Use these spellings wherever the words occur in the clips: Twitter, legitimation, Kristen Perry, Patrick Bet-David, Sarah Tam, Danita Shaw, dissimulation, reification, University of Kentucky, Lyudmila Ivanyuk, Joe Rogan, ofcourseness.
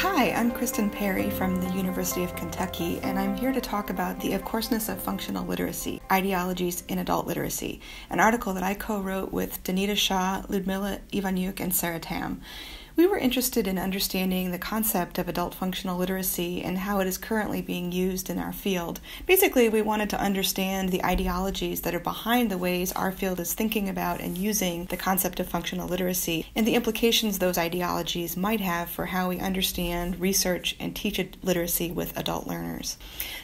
Hi, I'm Kristen Perry from the University of Kentucky, and I'm here to talk about the Of Courseness of Functional Literacy, Ideologies in Adult Literacy, an article that I co-wrote with Danita Shaw, Lyudmila Ivanyuk, and Sarah Tam. We were interested in understanding the concept of adult functional literacy and how it is currently being used in our field. Basically, we wanted to understand the ideologies that are behind the ways our field is thinking about and using the concept of functional literacy and the implications those ideologies might have for how we understand, research, and teach literacy with adult learners.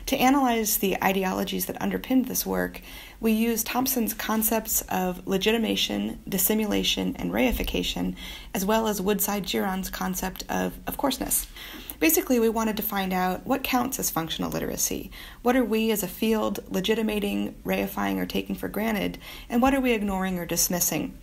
To analyze the ideologies that underpinned this work, we used Thompson's concepts of legitimation, dissimulation, and reification, as well as Woodside Giron's concept of coarseness. Basically, we wanted to find out what counts as functional literacy. What are we as a field legitimating, reifying, or taking for granted, and what are we ignoring or dismissing?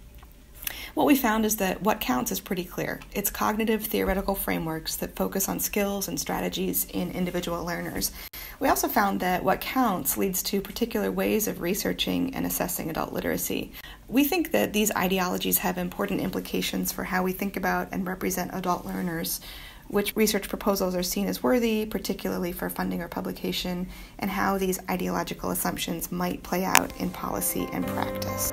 What we found is that what counts is pretty clear. It's cognitive theoretical frameworks that focus on skills and strategies in individual learners. We also found that what counts leads to particular ways of researching and assessing adult literacy. We think that these ideologies have important implications for how we think about and represent adult learners, which research proposals are seen as worthy, particularly for funding or publication, and how these ideological assumptions might play out in policy and practice.